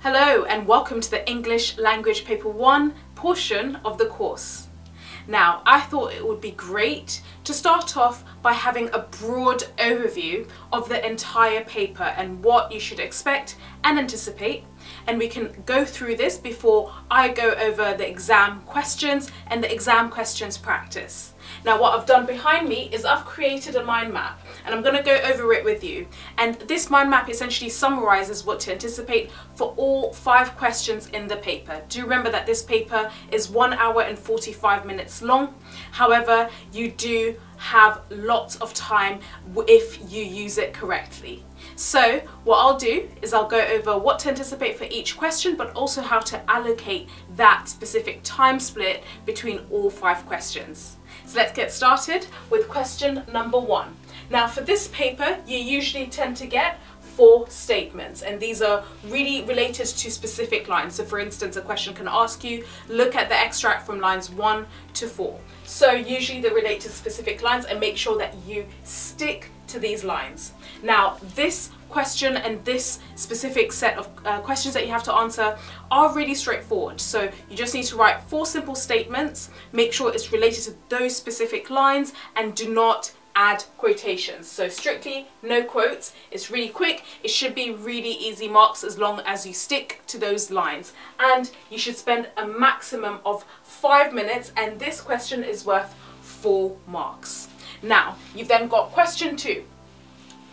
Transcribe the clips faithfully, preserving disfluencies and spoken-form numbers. Hello and welcome to the English Language Paper one portion of the course. Now, I thought it would be great to start off by having a broad overview of the entire paper and what you should expect and anticipate, and we can go through this before I go over the exam questions and the exam questions practice. Now, what I've done behind me is I've created a mind map and I'm going to go over it with you. And this mind map essentially summarizes what to anticipate for all five questions in the paper. Do remember that this paper is one hour and forty-five minutes long. However, you do have lots of time if you use it correctly. So what I'll do is I'll go over what to anticipate for each question, but also how to allocate that specific time split between all five questions. So let's get started with question number one. Now, for this paper, you usually tend to get four statements, and these are really related to specific lines. So for instance, a question can ask you, look at the extract from lines one to four. So usually they relate to specific lines, and make sure that you stick to these lines. Now, this question and this specific set of uh, questions that you have to answer are really straightforward. So you just need to write four simple statements, make sure it's related to those specific lines, and do not add quotations. So strictly no quotes. It's really quick. It should be really easy marks as long as you stick to those lines. And you should spend a maximum of five minutes, and this question is worth four marks. Now, you've then got question two.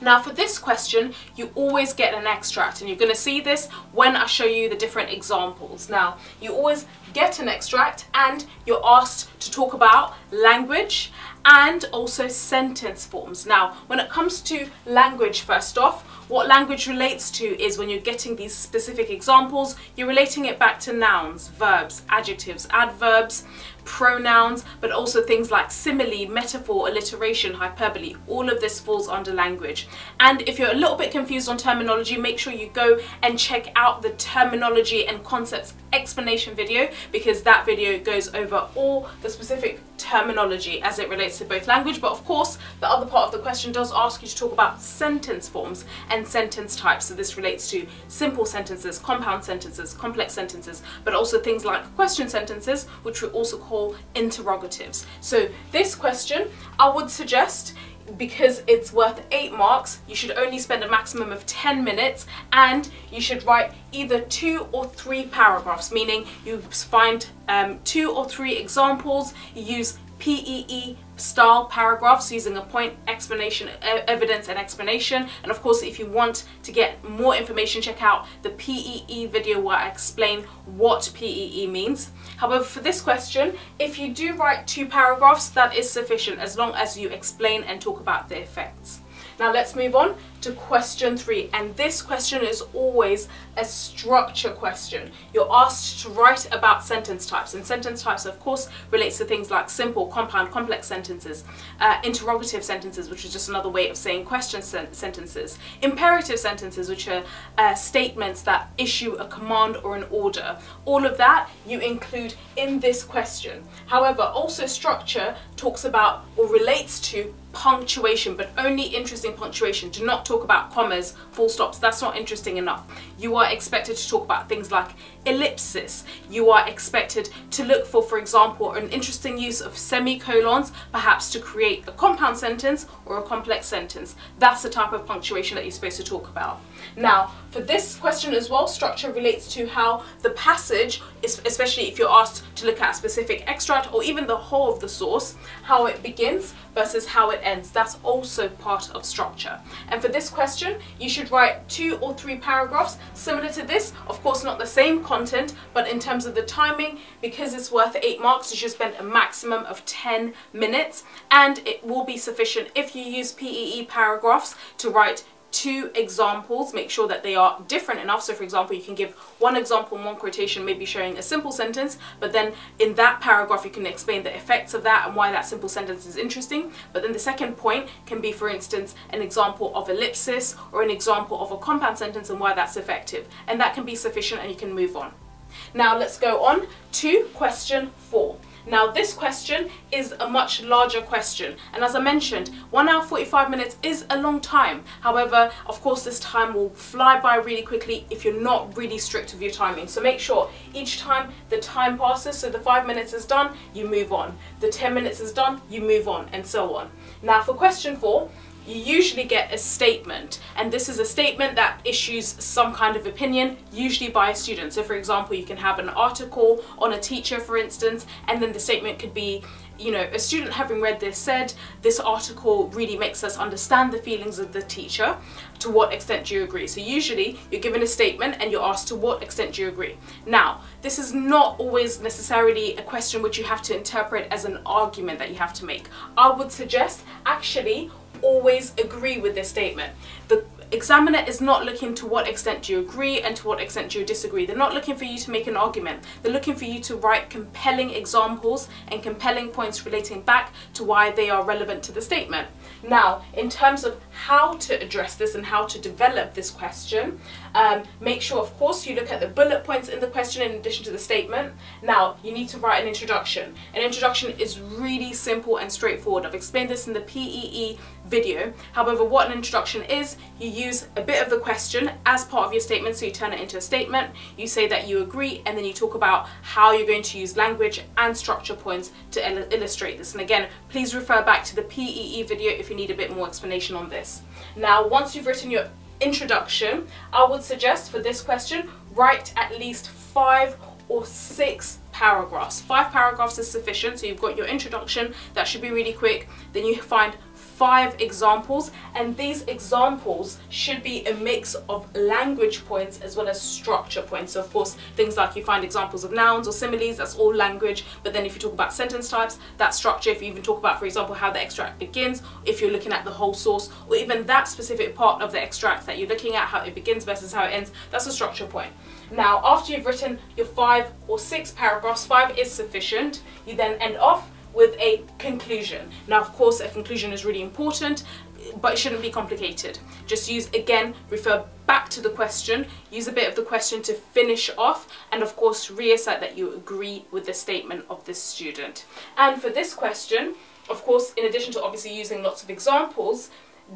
Now, for this question, you always get an extract, and you're going to see this when I show you the different examples. Now, you always get an extract, and you're asked to talk about language and also sentence forms. Now, when it comes to language, first off, what language relates to is when you're getting these specific examples, you're relating it back to nouns, verbs, adjectives, adverbs, pronouns, but also things like simile, metaphor, alliteration, hyperbole. All of this falls under language. And if you're a little bit confused on terminology, make sure you go and check out the terminology and concepts explanation video, because that video goes over all the specific terminology as it relates to both language, but of course the other part of the question does ask you to talk about sentence forms and sentence types. So this relates to simple sentences, compound sentences, complex sentences, but also things like question sentences, which we also call interrogatives. So this question, I would suggest, because it's worth eight marks, you should only spend a maximum of ten minutes, and you should write either two or three paragraphs, meaning you find um, two or three examples, you use P E E style paragraphs using a point, explanation, evidence and explanation. And of course, if you want to get more information, check out the P E E video where I explain what P E E means. However, for this question, if you do write two paragraphs, that is sufficient as long as you explain and talk about the effects. Now let's move on to question three, and this question is always a structure question. You're asked to write about sentence types, and sentence types of course relates to things like simple, compound, complex sentences, uh, interrogative sentences, which is just another way of saying question sen sentences, imperative sentences, which are uh, statements that issue a command or an order. All of that you include in this question. However, also structure talks about or relates to punctuation, but only interesting punctuation. Do not talk about commas, full stops. That's not interesting enough. You are expected to talk about things like ellipsis. You are expected to look for, for example, an interesting use of semicolons, perhaps to create a compound sentence or a complex sentence. That's the type of punctuation that you're supposed to talk about. Now, for this question as well, structure relates to how the passage, especially if you're asked to look at a specific extract or even the whole of the source, how it begins versus how it ends. That's also part of structure. And for this question, you should write two or three paragraphs similar to this. Of course, not the same content, but in terms of the timing, because it's worth eight marks, you should spend a maximum of ten minutes, and it will be sufficient if you use P E E paragraphs to write two examples. Make sure that they are different enough. So for example, you can give one example, one quotation, maybe showing a simple sentence, but then in that paragraph you can explain the effects of that and why that simple sentence is interesting. But then the second point can be, for instance, an example of ellipsis or an example of a compound sentence and why that's effective, and that can be sufficient and you can move on. Now let's go on to question four. Now this question is a much larger question, and as I mentioned, one hour forty-five minutes is a long time. However, of course, this time will fly by really quickly if you're not really strict with your timing. So make sure each time the time passes, so the five minutes is done, you move on. The ten minutes is done, you move on, and so on. Now for question four, you usually get a statement, and this is a statement that issues some kind of opinion, usually by a student. So for example, you can have an article on a teacher, for instance, and then the statement could be, you know, a student having read this said, this article really makes us understand the feelings of the teacher. To what extent do you agree? So usually you're given a statement and you're asked to what extent do you agree. Now, this is not always necessarily a question which you have to interpret as an argument that you have to make. I would suggest actually always agree with this statement. The examiner is not looking to what extent do you agree and to what extent do you disagree. They're not looking for you to make an argument. They're looking for you to write compelling examples and compelling points relating back to why they are relevant to the statement. Now, in terms of how to address this and how to develop this question, um, make sure, of course, you look at the bullet points in the question in addition to the statement. Now, you need to write an introduction. An introduction is really simple and straightforward. I've explained this in the P E E video. However, what an introduction is, you use a bit of the question as part of your statement, so you turn it into a statement, you say that you agree, and then you talk about how you're going to use language and structure points to il- illustrate this. And again, please refer back to the P E E video if you need a bit more explanation on this. Now, once you've written your introduction, I would suggest for this question, write at least five or six paragraphs. Five paragraphs is sufficient, so you've got your introduction, that should be really quick, then you find five examples, and these examples should be a mix of language points as well as structure points. So of course, things like you find examples of nouns or similes, that's all language, but then if you talk about sentence types, that's structure. If you even talk about, for example, how the extract begins, if you're looking at the whole source, or even that specific part of the extract that you're looking at, how it begins versus how it ends, that's a structure point. Now, after you've written your five or six paragraphs, five is sufficient, you then end off with a conclusion. Now, of course, a conclusion is really important, but it shouldn't be complicated. Just use, again, refer back to the question, use a bit of the question to finish off, and of course, reassert that you agree with the statement of this student. And for this question, of course, in addition to obviously using lots of examples,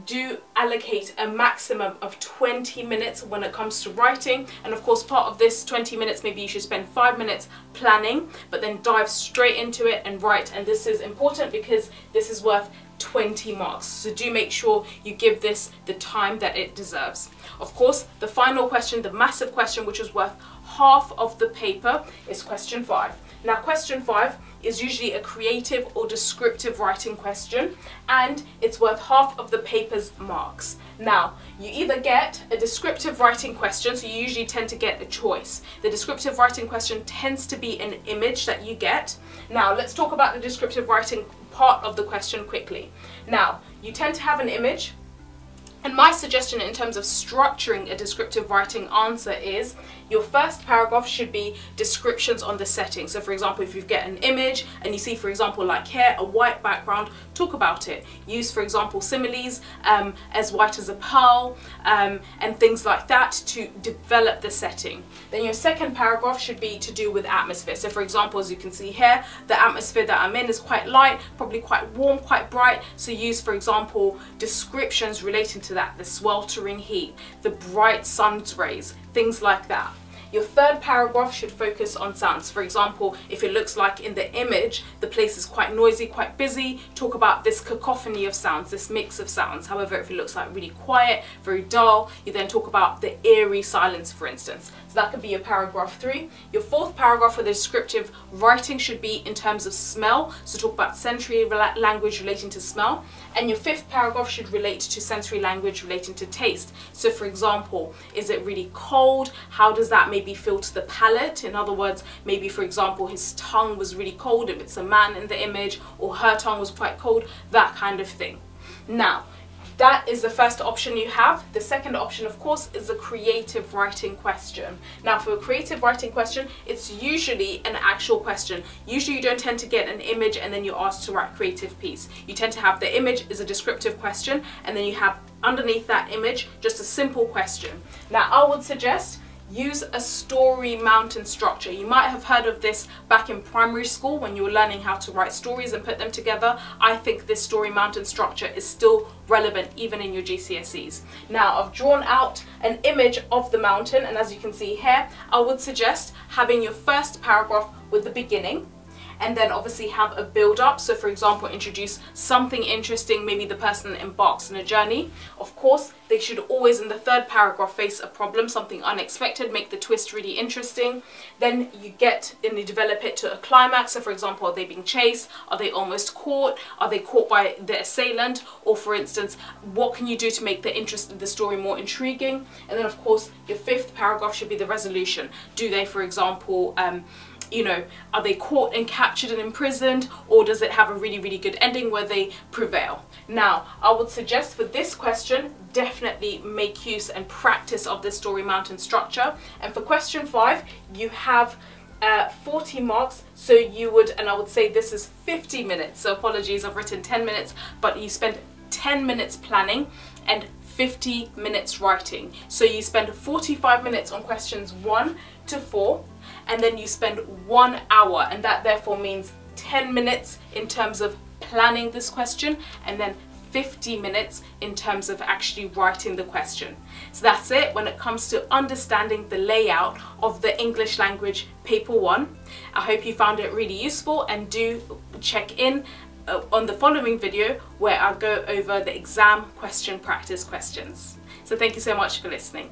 do allocate a maximum of twenty minutes when it comes to writing, and of course part of this twenty minutes, maybe you should spend five minutes planning, but then dive straight into it and write. And this is important because this is worth twenty marks, so do make sure you give this the time that it deserves. Of course, the final question, the massive question, which is worth half of the paper, is question five. Now, question five is usually a creative or descriptive writing question, and it's worth half of the paper's marks. Now, you either get a descriptive writing question, so you usually tend to get a choice. The descriptive writing question tends to be an image that you get. Now, let's talk about the descriptive writing part of the question quickly. Now, you tend to have an image, and my suggestion in terms of structuring a descriptive writing answer is your first paragraph should be descriptions on the setting. So for example, if you get an image and you see, for example, like here, a white background, talk about it. Use, for example, similes, um, as white as a pearl, um, and things like that to develop the setting. Then your second paragraph should be to do with atmosphere. So for example, as you can see here, the atmosphere that I'm in is quite light, probably quite warm, quite bright. So use, for example, descriptions relating to that, the sweltering heat, the bright sun's rays, things like that. Your third paragraph should focus on sounds. For example, if it looks like in the image, the place is quite noisy, quite busy, talk about this cacophony of sounds, this mix of sounds. However, if it looks like really quiet, very dull, you then talk about the eerie silence, for instance. So that could be your paragraph three. Your fourth paragraph for the descriptive writing should be in terms of smell. So talk about sensory language relating to smell. And your fifth paragraph should relate to sensory language relating to taste. So for example, is it really cold? How does that make maybe feel to the palate? In other words, maybe for example, his tongue was really cold if it's a man in the image, or her tongue was quite cold, that kind of thing. Now, that is the first option you have. The second option, of course, is a creative writing question. Now, for a creative writing question, it's usually an actual question. Usually you don't tend to get an image and then you're asked to write a creative piece. You tend to have the image is a descriptive question, and then you have underneath that image just a simple question. Now, I would suggest Use a story mountain structure. You might have heard of this back in primary school when you were learning how to write stories and put them together. I think this story mountain structure is still relevant even in your G C S Es. Now, I've drawn out an image of the mountain, and as you can see here, I would suggest having your first paragraph with the beginning, and then obviously have a build up. So for example, introduce something interesting, maybe the person embarks on a journey. Of course, they should always in the third paragraph face a problem, something unexpected, make the twist really interesting. Then you get and you develop it to a climax. So for example, are they being chased? Are they almost caught? Are they caught by the assailant? Or for instance, what can you do to make the interest of the story more intriguing? And then of course, your fifth paragraph should be the resolution. Do they, for example, um, you know, are they caught and captured and imprisoned, or does it have a really, really good ending where they prevail? Now, I would suggest for this question, definitely make use and practice of the story mountain structure. And for question five, you have uh, forty marks, so you would, and I would say this is fifty minutes, so apologies, I've written ten minutes, but you spend ten minutes planning and fifty minutes writing. So you spend forty-five minutes on questions one to four, and then you spend one hour, and that therefore means ten minutes in terms of planning this question, and then fifty minutes in terms of actually writing the question. So that's it when it comes to understanding the layout of the English language paper one. I hope you found it really useful, and do check in uh, on the following video where I'll go over the exam question practice questions. So thank you so much for listening.